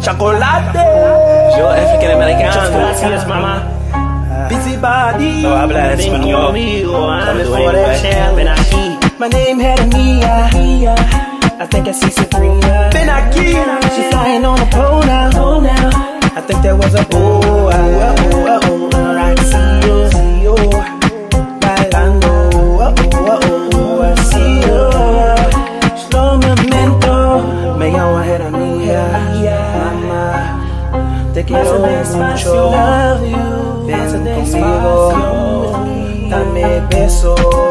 ¡Chocolate! Yo, African American. Muchas gracias, mamá. Busybody. No habla español conmigo. Ven aquí. My name had Mia. I think I see Sabrina. Ven aquí. She's flying on a pole now. I think there was a boy. Alright, see you. Bailando. See you. Slow momento. Me llamo a Mamá, te quiero mucho. Ven conmigo, dame besos.